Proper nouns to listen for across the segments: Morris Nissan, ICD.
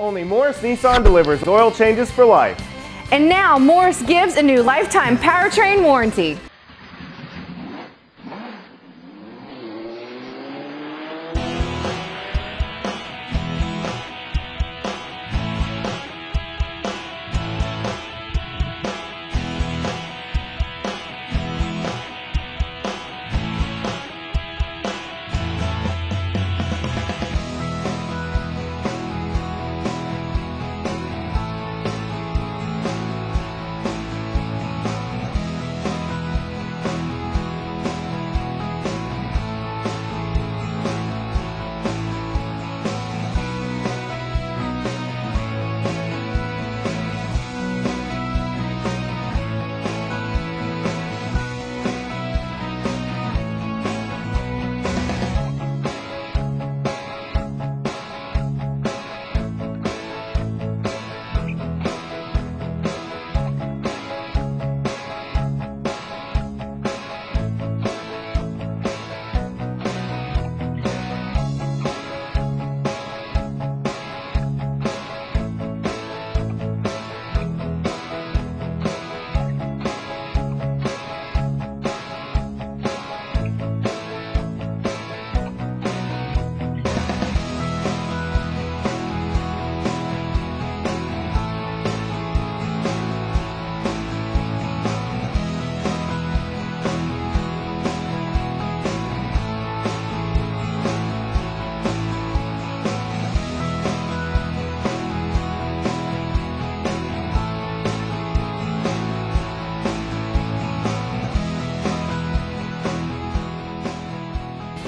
Only Morris Nissan delivers oil changes for life. And now Morris gives a new lifetime powertrain warranty.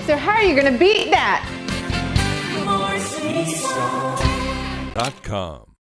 So how are you going to beat that? Morris Nissan.com